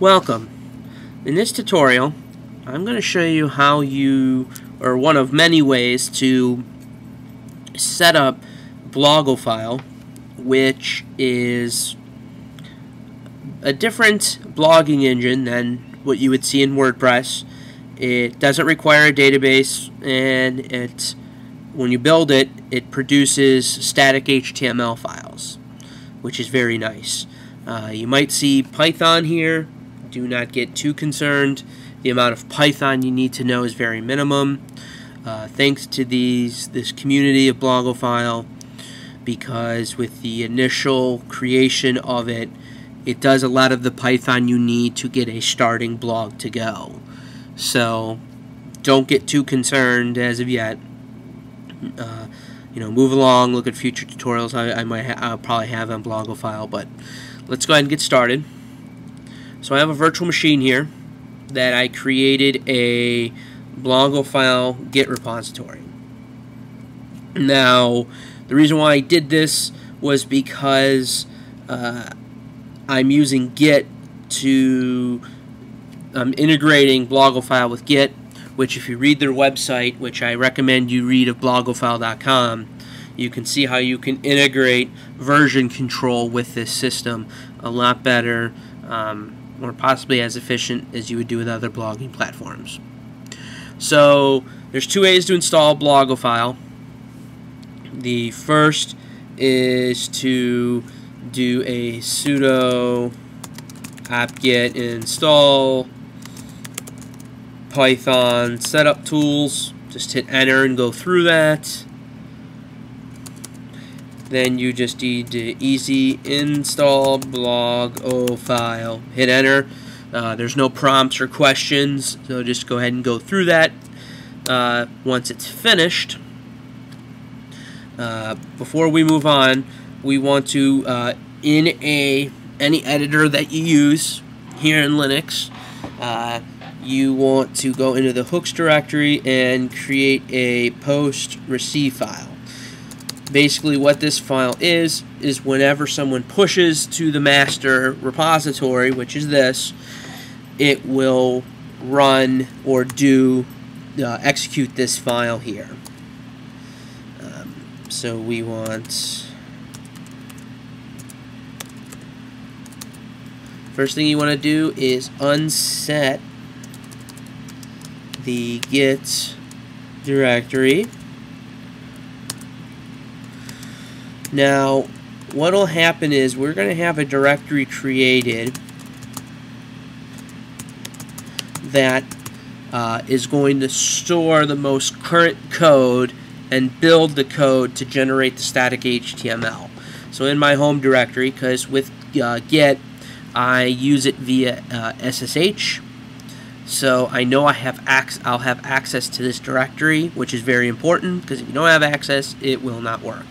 Welcome. In this tutorial I'm going to show you how you, or one of many ways to set up Blogofile, which is a different blogging engine than what you would see in WordPress. It doesn't require a database, and it, when you build it, it produces static HTML files, which is very nice. You might see Python here. Do not get too concerned. The amount of Python you need to know is very minimum. Thanks to this community of Blogofile, because with the initial creation of it, it does a lot of the Python you need to get a starting blog to go. So don't get too concerned as of yet. Move along. Look at future tutorials I'll probably have on Blogofile, but let's go ahead and get started. So I have a virtual machine here that I created a Blogofile Git repository. Now, the reason why I did this was because I'm using Git to... I'm integrating Blogofile with Git, which if you read their website, which I recommend you read at blogofile.com, you can see how you can integrate version control with this system a lot better, or possibly as efficient as you would do with other blogging platforms. So there's two ways to install Blogofile. The first is to do a sudo apt-get install Python setup tools. Just hit enter and go through that. Then you just need to easy install Blogofile. Hit enter. There's no prompts or questions, so just go ahead and go through that. Once it's finished, before we move on, we want to, in any editor that you use here in Linux, you want to go into the hooks directory and create a post receive file. Basically what this file is whenever someone pushes to the master repository, which is this, it will run or execute this file here. So we want, first thing you want to do is unset the Git directory. Now, what will happen is we're going to have a directory created that is going to store the most current code and build the code to generate the static HTML. So in my home directory, because with Git, I use it via SSH, so I know I'll have access to this directory, which is very important, because if you don't have access, it will not work.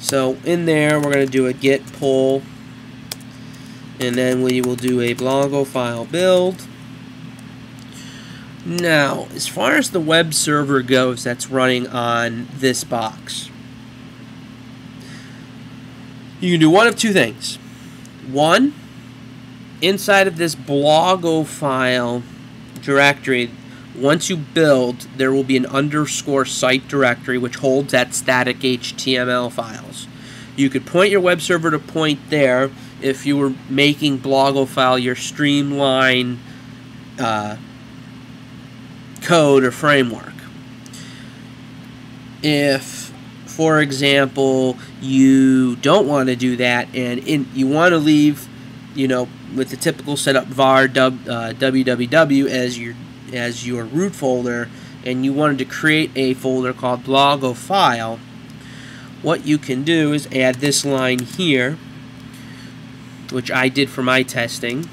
So in there, we're going to do a git pull, and then we will do a Blogofile build. Now, as far as the web server goes that's running on this box, you can do one of two things. One, inside of this Blogofile directory, once you build, there will be an underscore site directory which holds that static HTML files. You could point your web server to point there if you were making Blogofile your streamline code or framework. If, for example, you don't want to do that and you want to leave, with the typical setup var www as your root folder, and you wanted to create a folder called Blogofile, what you can do is add this line here, which I did for my testing.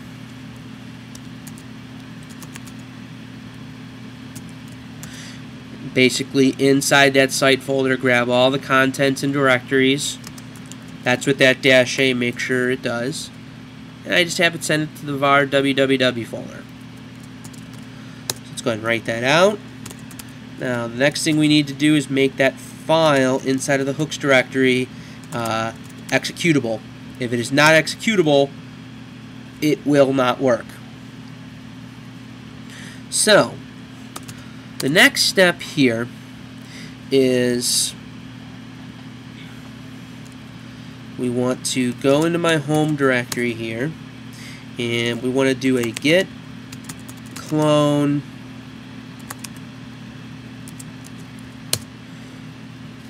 Basically, inside that site folder, grab all the contents and directories. That's what that -a, make sure it does. And I just have it send it to the var www folder. Go ahead and write that out. Now the next thing we need to do is make that file inside of the hooks directory executable. If it is not executable, it will not work. So the next step here is we want to go into my home directory here, and we want to do a git clone.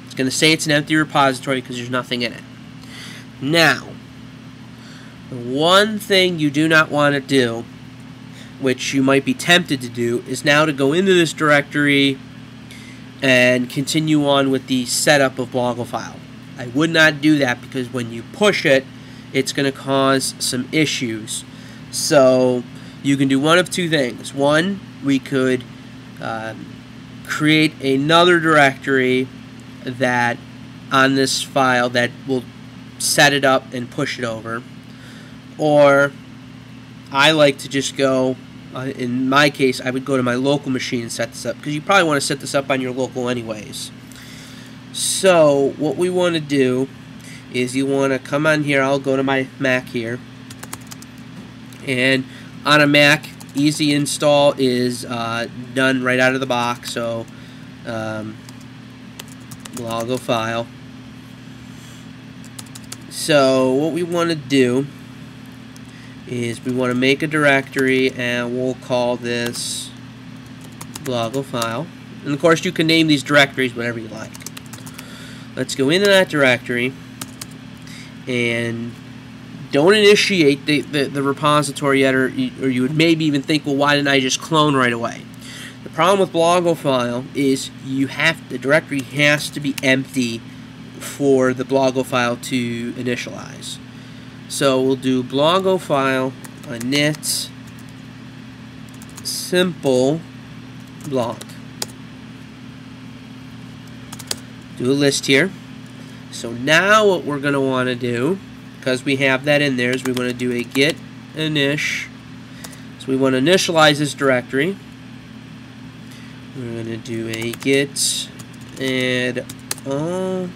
It's going to say it's an empty repository because there's nothing in it. Now, the one thing you do not want to do, which you might be tempted to do, is now to go into this directory and continue on with the setup of Blogofile. I would not do that because when you push it, it's going to cause some issues. So you can do one of two things. One, we could create another directory that on this file that will set it up and push it over, or I like to just go, in my case I would go to my local machine and set this up, because you probably want to set this up on your local anyways. So what we want to do is you want to come on here, I'll go to my Mac here, and on a Mac easy install is done right out of the box. So Blogofile. So what we want to do is we want to make a directory, and we'll call this Blogofile. And of course you can name these directories whatever you like. Let's go into that directory, and don't initiate the repository yet, or you would maybe even think, well, why didn't I just clone right away? The problem with Blogofile is you have, the directory has to be empty for the Blogofile to initialize. So we'll do Blogofile init simple blog. Do a list here. So now what we're going to want to do, because we have that in there, is we want to do a git inish. So we want to initialize this directory. We're going to do a git add all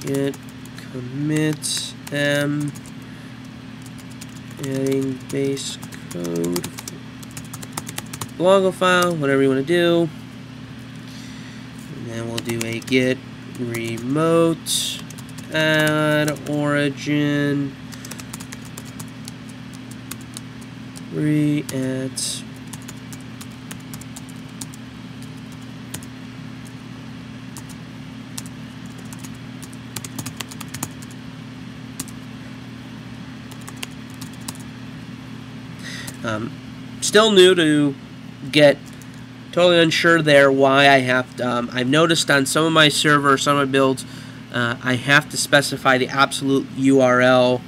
git commit m adding base code Blogofile, whatever you want to do, and then we'll do a git remote add origin re@. Still new to Git, totally unsure there why I have to, I've noticed on some of my server, some of my builds, I have to specify the absolute URL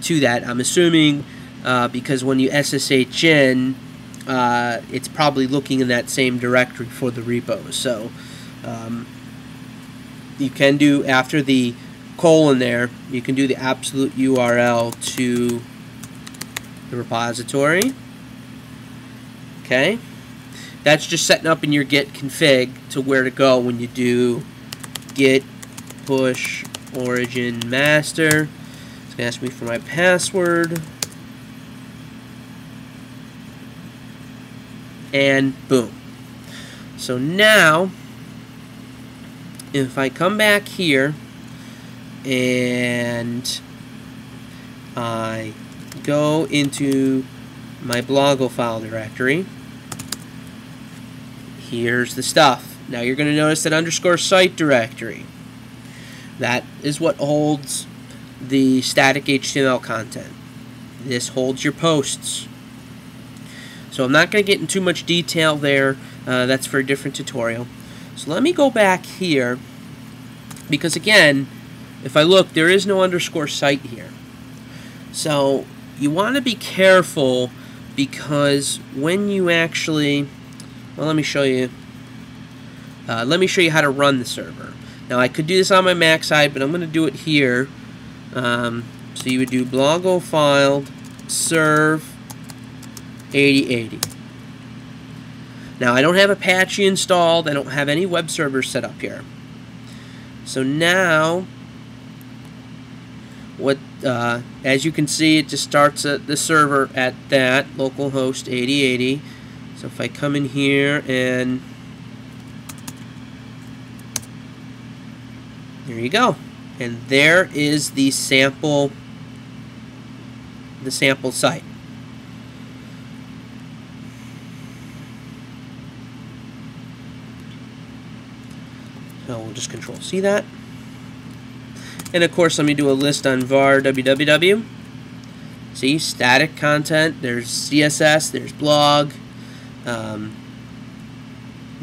to that. I'm assuming because when you SSH in, it's probably looking in that same directory for the repo. So you can do, after the colon there, you can do the absolute URL to the repository. Okay, that's just setting up in your git config to where to go when you do git push origin master. It's gonna ask me for my password, and boom. So now if I come back here and I go into my Blogofile directory, here's the stuff. Now you're going to notice that underscore site directory. That is what holds the static HTML content. This holds your posts. So I'm not going to get into too much detail there. That's for a different tutorial. So let me go back here, because again, if I look, there is no underscore site here. So you want to be careful, because when you actually, well, let me show you. Let me show you how to run the server. Now I could do this on my Mac side, but I'm going to do it here. So you would do Blogofile serve 8080. Now I don't have Apache installed. I don't have any web servers set up here. So now what as you can see, it just starts at the server at that localhost 8080. So if I come in here and there you go, and there is the sample site. So we'll just Control C that. And of course, let me do a list on var www. See, static content, there's CSS, there's blog.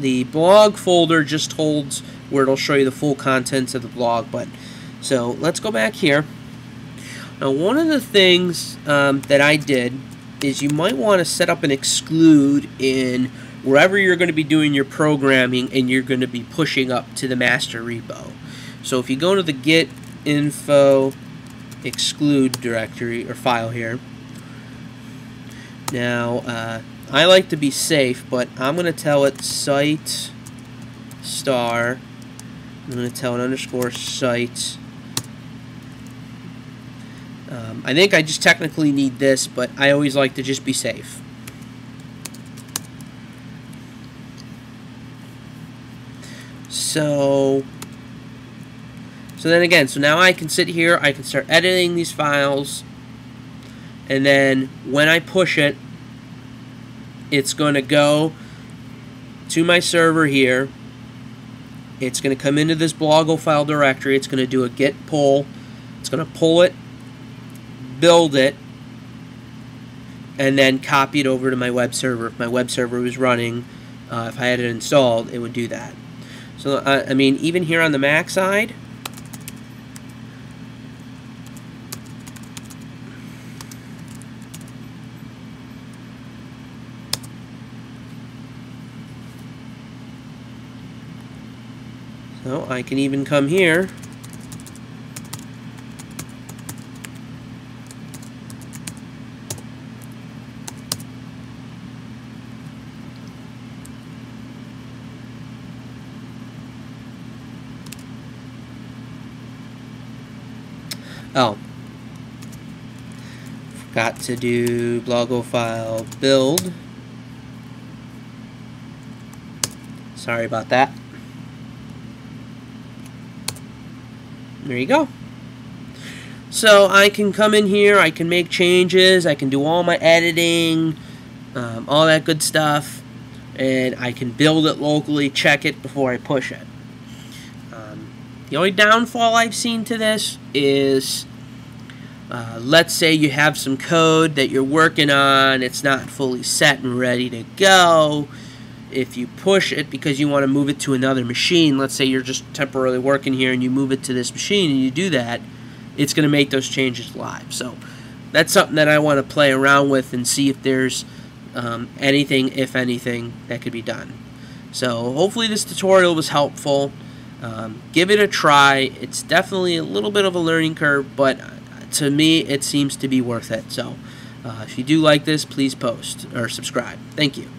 The blog folder just holds where it'll show you the full contents of the blog. But so let's go back here. Now, one of the things that I did is you might want to set up an exclude in wherever you're going to be doing your programming and you're going to be pushing up to the master repo. So if you go to the git info exclude directory or file here, now I like to be safe, but I'm going to tell it site star, I'm going to tell it underscore site. I think I just technically need this, but I always like to just be safe. So then again, so now I can sit here, I can start editing these files, and then when I push it, it's going to go to my server here, it's going to come into this Blogofile directory, it's going to do a git pull, it's going to pull it, build it, and then copy it over to my web server. If my web server was running, if I had it installed, it would do that. So, I mean, even here on the Mac side, so I can even come here . Oh, forgot to do Blogofile build. Sorry about that. There you go. So I can come in here, I can make changes, I can do all my editing, all that good stuff, and I can build it locally, check it before I push it. The only downfall I've seen to this is, let's say you have some code that you're working on, it's not fully set and ready to go. If you push it because you want to move it to another machine, let's say you're just temporarily working here and you move it to this machine and you do that, it's going to make those changes live. So that's something that I want to play around with and see if there's anything, if anything, that could be done. So hopefully this tutorial was helpful. Give it a try. It's definitely a little bit of a learning curve, but to me it seems to be worth it. So if you do like this, please post or subscribe. Thank you.